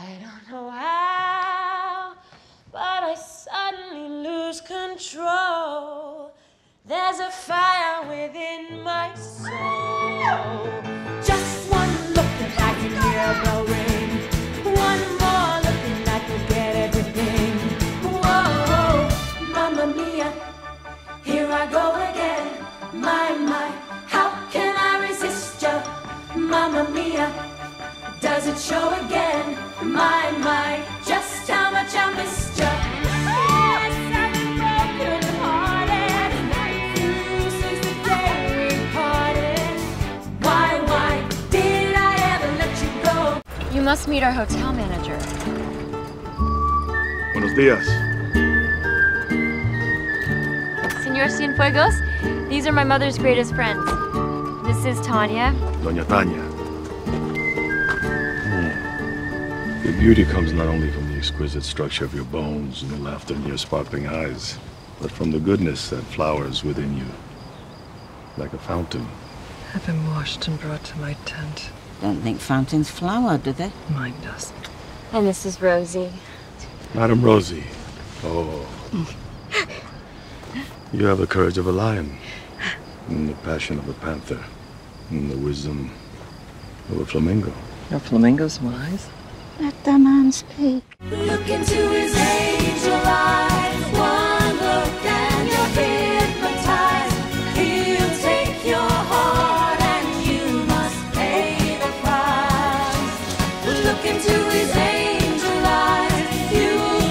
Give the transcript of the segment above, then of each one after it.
I don't know how, but I suddenly lose control. There's a fire within my soul. Just one look and I can hear a bell ring. One more look and I can get everything. Whoa, Mamma Mia, here I go again. My, my, how can I resist ya? Mamma Mia, does it show again? My, my, just how much I missed ya. You must meet our hotel manager. Buenos días. Señor Cienfuegos, these are my mother's greatest friends. This is Tanya. Doña Tanya. Your beauty comes not only from the exquisite structure of your bones and the laughter in your sparkling eyes, but from the goodness that flowers within you, like a fountain. I've been washed and brought to my tent. Don't think fountains flower, do they? Mine does. And this is Rosie. Madam Rosie. Oh. You have the courage of a lion, and the passion of a panther, and the wisdom of a flamingo. Are flamingos wise? Let the man speak. Look into his angel eyes. One look and you're hypnotized. He'll take your heart. Into his angel eyes, you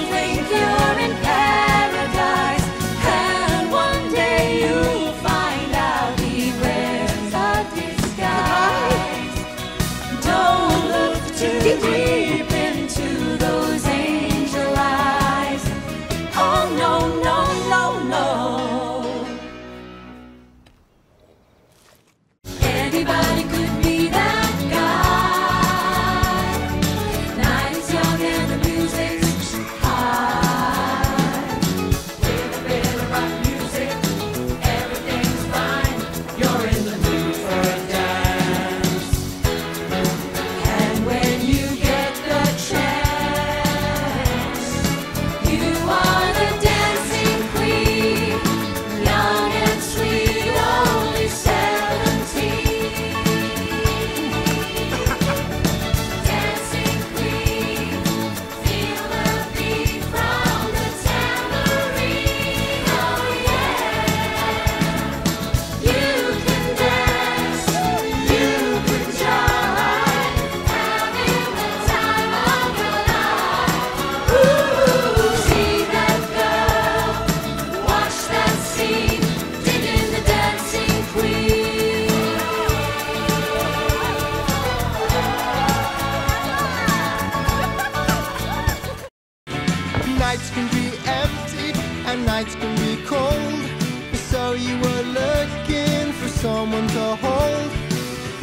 think you're in paradise, and one day you'll find out he wears a disguise. Don't look too deep into those angel eyes. Oh no, no, no, no. Anybody could be that.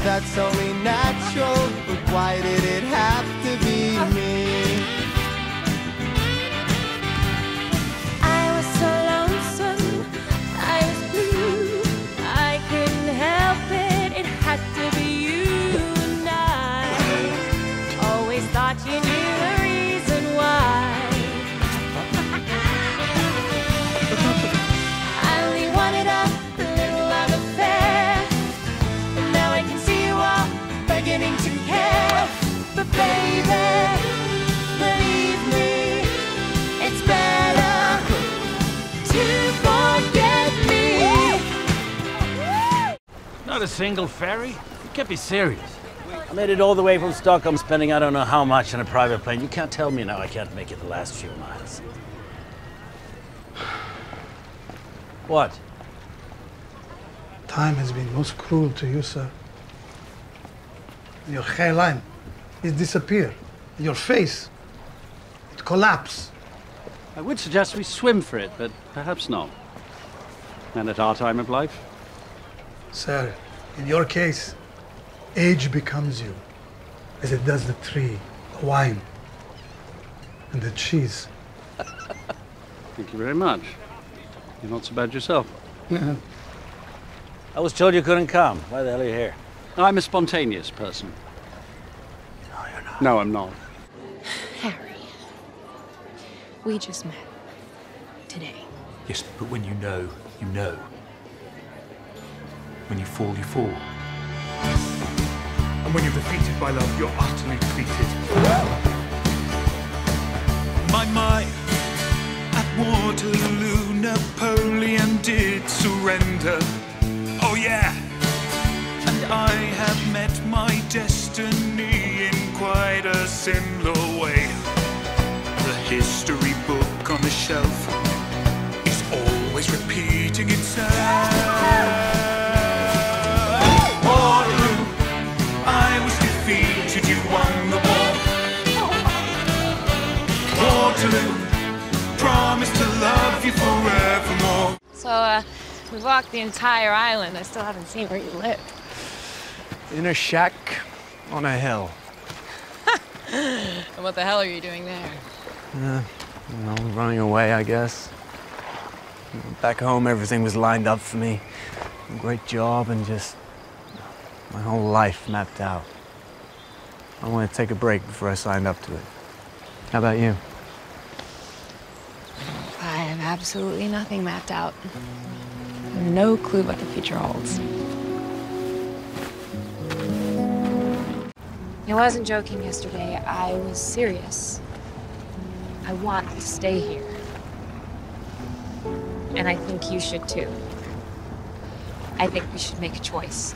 That's only natural, but why did it have to be me? I was so lonesome, I was blue, I couldn't help it, it had to be you and I always thought you knew the reason why. I only wanted a little love affair. Beginning to care, but baby, believe me, it's better to forget me. Not a single ferry? You can't be serious. I made it all the way from Stockholm, spending I don't know how much on a private plane. You can't tell me now I can't make it the last few miles. What? Time has been most cruel to you, sir. Your hairline, it disappeared. Your face, it collapsed. I would suggest we swim for it, but perhaps not. And at our time of life? Sir, in your case, age becomes you, as it does the tree, the wine, and the cheese. Thank you very much. You're not so bad yourself. I was told you couldn't come. Why the hell are you here? I'm a spontaneous person. No, you're not. No, I'm not. Harry, we just met today. Yes, but when you know, you know. When you fall, you fall. And when you're defeated by love, you're utterly defeated. My mind at Waterloo, Napoleon did surrender. Oh yeah! And I have met my destiny in quite a similar way. The history book on the shelf is always repeating itself. Promise to love you forevermore. So, we walked the entire island. I still haven't seen where you live. In a shack on a hill. And what the hell are you doing there? Running away, I guess. Back home, everything was lined up for me. A great job and just my whole life mapped out. I wanted to take a break before I signed up to it. How about you? Absolutely nothing mapped out. I have no clue what the future holds. I wasn't joking yesterday. I was serious. I want to stay here. And I think you should too. I think we should make a choice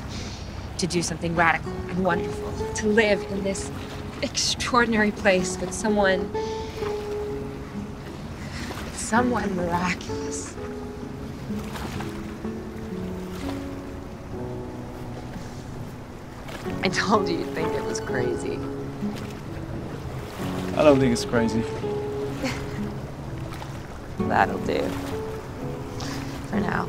to do something radical and wonderful, to live in this extraordinary place with someone. Someone miraculous. I told you you'd think it was crazy. I don't think it's crazy. That'll do. For now.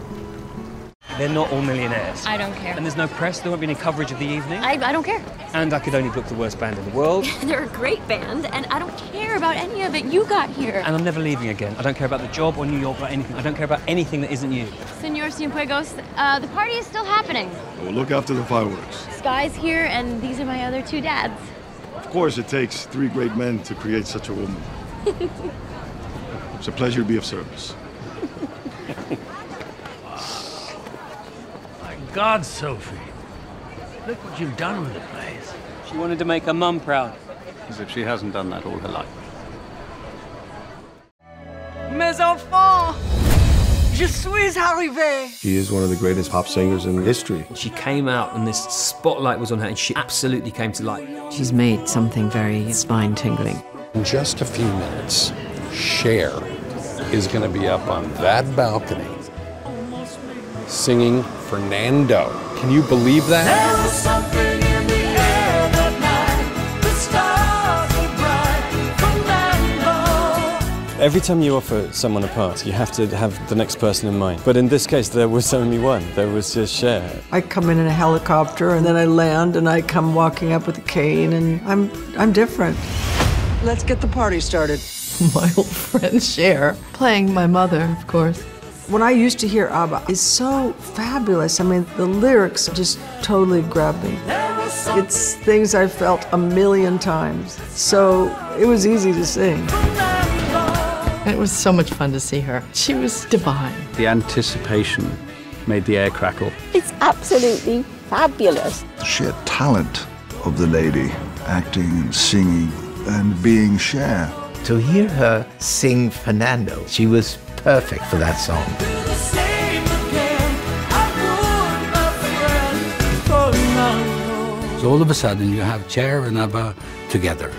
They're not all millionaires. I don't care. And there's no press. There won't be any coverage of the evening. I don't care. And I could only book the worst band in the world. They're a great band, and I don't care about any of it. You got here. And I'm never leaving again. I don't care about the job or New York or anything. I don't care about anything that isn't you. Señor Cienfuegos, the party is still happening. We'll look after the fireworks. Sky's here, and these are my other two dads. Of course, it takes three great men to create such a woman. It's a pleasure to be of service. God, Sophie, look what you've done with the place. She wanted to make her mum proud. As if she hasn't done that all her life. Mes enfants, je suis arrivé. She is one of the greatest pop singers in history. She came out and this spotlight was on her and she absolutely came to life. She's made something very spine-tingling. In just a few minutes, Cher is going to be up on that balcony singing Fernando. Can you believe that? There was something in the air that night. The stars were bright. Fernando. Every time you offer someone a part, you have to have the next person in mind. But in this case, there was only one. There was just Cher. I come in a helicopter, and then I land, and I come walking up with a cane, and I'm different. Let's get the party started. My old friend Cher, playing my mother, of course. When I used to hear ABBA, it's so fabulous. I mean, the lyrics just totally grabbed me. It's things I felt a million times, so it was easy to sing. It was so much fun to see her. She was divine. The anticipation made the air crackle. It's absolutely fabulous. Sheer talent of the lady, acting and singing and being Cher. To hear her sing Fernando, she was perfect for that song. So all of a sudden you have Cher and ABBA together.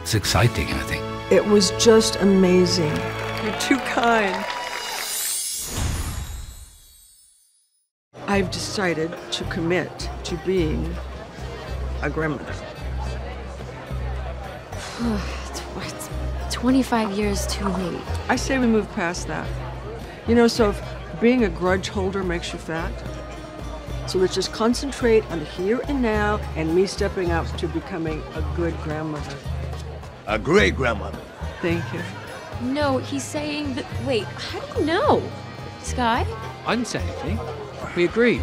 It's exciting, I think. It was just amazing. You're too kind. I've decided to commit to being a grandmother. It's 25 years too late. I say we move past that. You know, so if being a grudge holder makes you fat, so let's just concentrate on the here and now and me stepping out to becoming a good grandmother. A great grandmother. Thank you. No, he's saying that. Wait, how do you know? Sky? I didn't say anything. We agreed.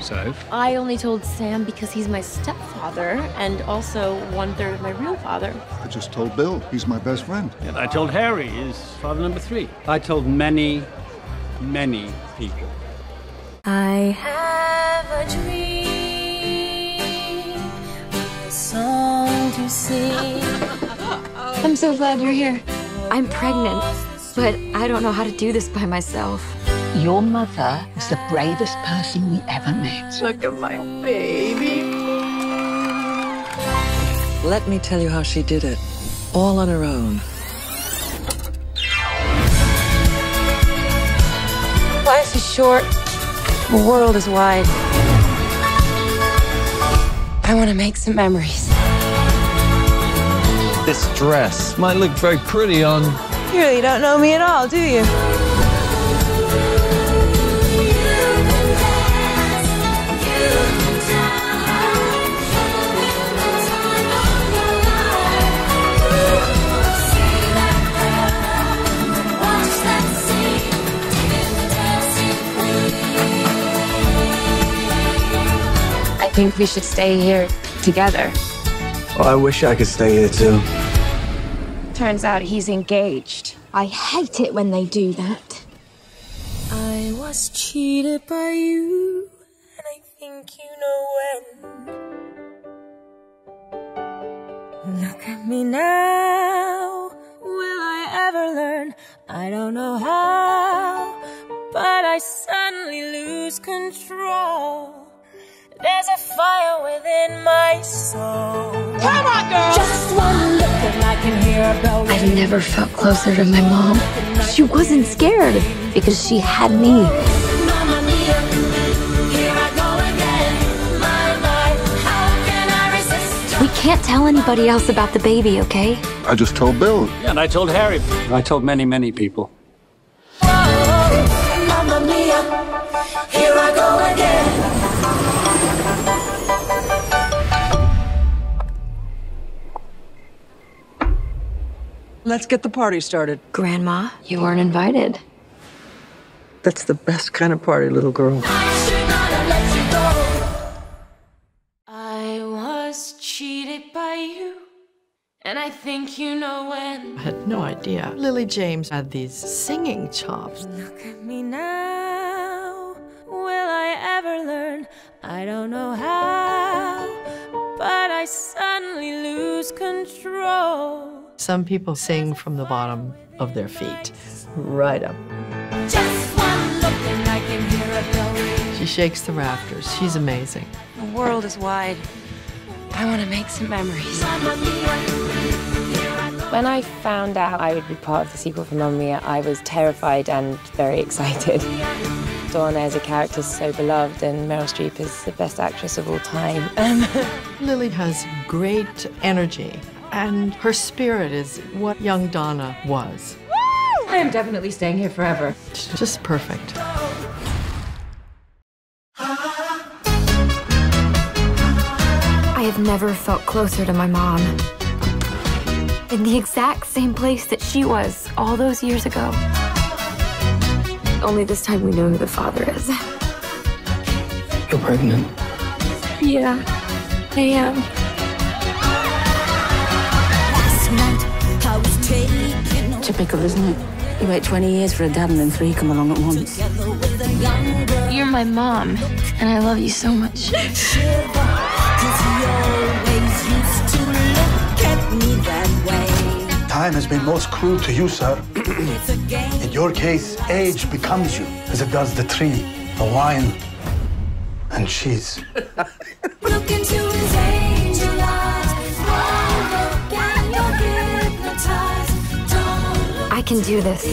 So? I only told Sam because he's my stepfather and also one-third of my real father. I just told Bill. He's my best friend. And I told Harry. He's father number 3. I told many, many people. I have a dream, a song to sing. I'm so glad you're here. I'm pregnant, but I don't know how to do this by myself. Your mother is the bravest person we ever met. Look at my baby. Let me tell you how she did it, all on her own. Life is short. The world is wide. I want to make some memories. This dress might look very pretty on... You really don't know me at all, do you? I think we should stay here together. Well, I wish I could stay here too. Turns out he's engaged. I hate it when they do that. I was cheated by you, and I think you know when. Look at me now. Will I ever learn? I don't know how, but I suddenly lose control. There's a fire within my soul. Come on, girl! Just one look and I can hear a bell. I've never felt closer to my mom. She wasn't scared because she had me. Mama mia, here I go again. My life, how can I resist? We can't tell anybody else about the baby, okay? I just told Bill. Yeah, and I told Harry. I told many, many people. Oh, Mama mia, here I go again. Let's get the party started. Grandma, you weren't invited. That's the best kind of party, little girl. I should not have let you go. I was cheated by you, and I think you know when. I had no idea Lily James had these singing chops. Look at me now. Will I ever learn? I don't know how, but I suddenly lose control. Some people sing from the bottom of their feet, right up. Just one look and I can hear a bell. She shakes the rafters. She's amazing. The world is wide. I want to make some memories. When I found out I would be part of the sequel for Mamma Mia, I was terrified and very excited. Donna as a character is so beloved, and Meryl Streep is the best actress of all time. Lily has great energy, and her spirit is what young Donna was. Woo! I am definitely staying here forever. It's just perfect. I have never felt closer to my mom. In the exact same place that she was all those years ago. Only this time we know who the father is. You're pregnant. Yeah, I am. Typical, isn't it? You wait 20 years for a dad and then 3 come along at once. You're my mom, and I love you so much. Time has been most cruel to you, sir. In your case, age becomes you, as it does the tree, the wine, and cheese. Look into his angel eyes. I can do this.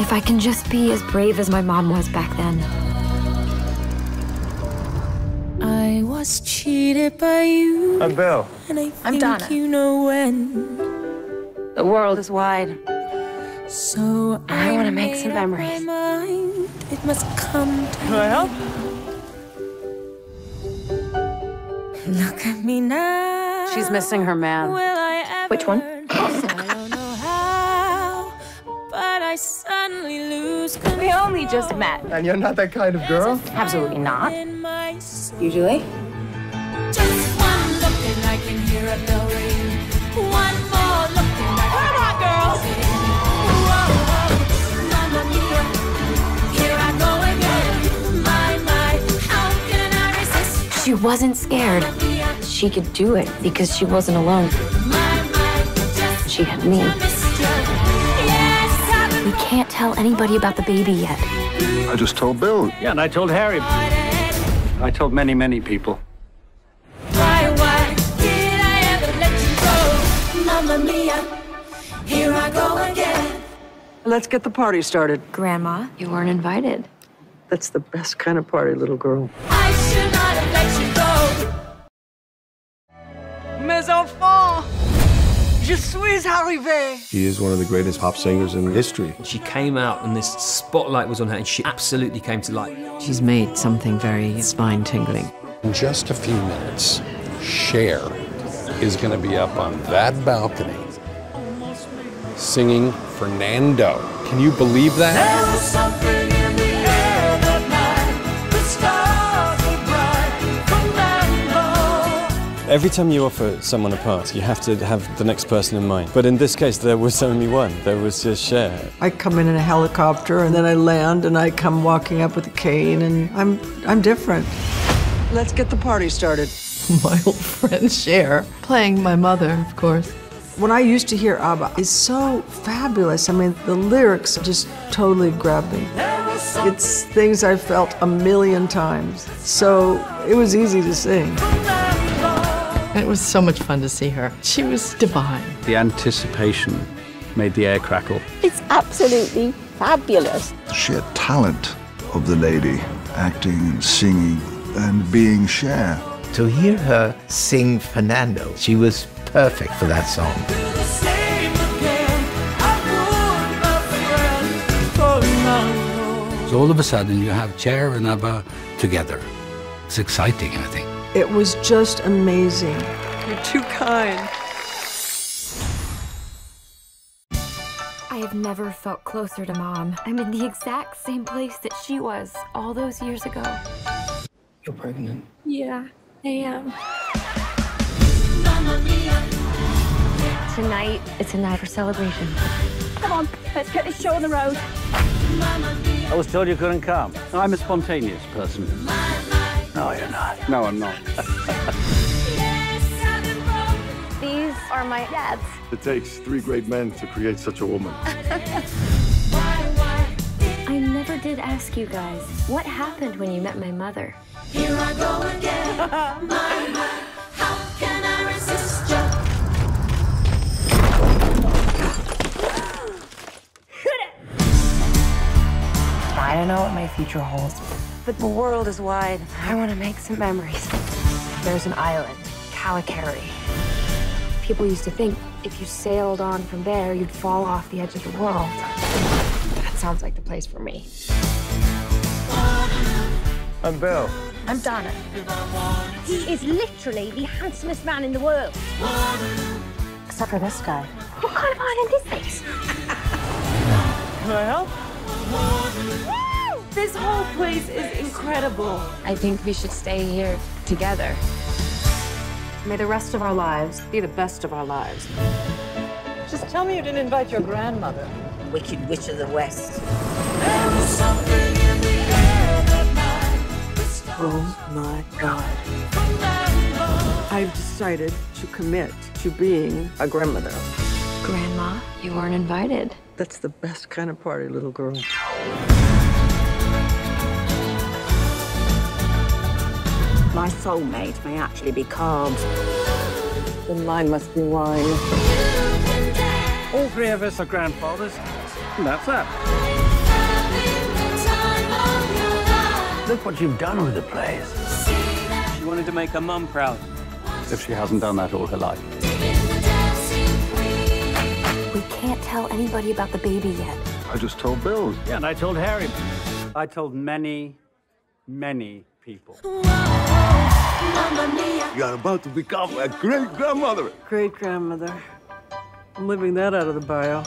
If I can just be as brave as my mom was back then. I was cheated by you. I'm Bill. And I'm Donna. You know when. The world is wide. So I want to make some memories. It must come to Can I help? Look at me now. She's missing her man. Which one? I don't know how, but I suddenly We only just met. And you're not that kind of girl? Absolutely not. Usually. Just one look and I can hear a bell ring. One more look and I can hear a bell ring. Whoa, Mamma Mia, here I go again. My, how can I resist? She wasn't scared. She could do it because she wasn't alone. She had me. We can't tell anybody about the baby yet. I just told Bill. Yeah, and I told Harry. I told many, many people. Why did I ever let you go? Mamma Mia, here I go again. Let's get the party started. Grandma, you weren't invited. That's the best kind of party, little girl. I should not have let you go. Mes enfants! Je suis arrivé. She is one of the greatest pop singers in history. She came out and this spotlight was on her and she absolutely came to life. She's made something very spine-tingling. In just a few minutes, Cher is going to be up on that balcony singing Fernando. Can you believe that? There was something in the air that night. The stars were bright. Fernando. Every time you offer someone a part, you have to have the next person in mind. But in this case, there was only one. There was just Cher. I come in a helicopter and then I land and I come walking up with a cane and I'm different. Let's get the party started. My old friend Cher, playing my mother, of course. When I used to hear ABBA, it's so fabulous. I mean, the lyrics just totally grabbed me. It's things I felt a million times, so it was easy to sing. It was so much fun to see her. She was divine. The anticipation made the air crackle. It's absolutely fabulous. Sheer talent of the lady, acting and singing, and being Cher. To hear her sing Fernando, she was perfect for that song. So all of a sudden you have Cher and ABBA together. It's exciting, I think. It was just amazing. You're too kind. I have never felt closer to Mom. I'm in the exact same place that she was all those years ago. You're pregnant? Yeah, I am. Tonight, it's a night for celebration. Come on, let's get this show on the road. I was told you couldn't come. I'm a spontaneous person. No, you're not. No, I'm not. These are my dads. It takes 3 great men to create such a woman. I did ask you guys, what happened when you met my mother? Here I go again, my, how can I resist you? I don't know what my future holds, but the world is wide. I want to make some memories. There's an island, Kalokairi. People used to think if you sailed on from there, you'd fall off the edge of the world. Sounds like the place for me. I'm Bill. I'm Donna. He is literally the handsomest man in the world. Except for this guy. What kind of island is this? Can I help? Woo! This whole place is incredible. I think we should stay here together. May the rest of our lives be the best of our lives. Just tell me you didn't invite your grandmother. Wicked Witch of the West. Oh my God. I've decided to commit to being a grandmother. Grandma, you weren't invited. That's the best kind of party, little girl. My soulmate may actually be cards. Then mine must be wine. All 3 of us are grandfathers. And that's that. Look what you've done with the place. She wanted to make her mum proud. If she hasn't done that all her life. We can't tell anybody about the baby yet. I just told Bill. Yeah, and I told Harry. I told many, many people. You're about to become a great-grandmother. Great-grandmother. I'm leaving that out of the bio.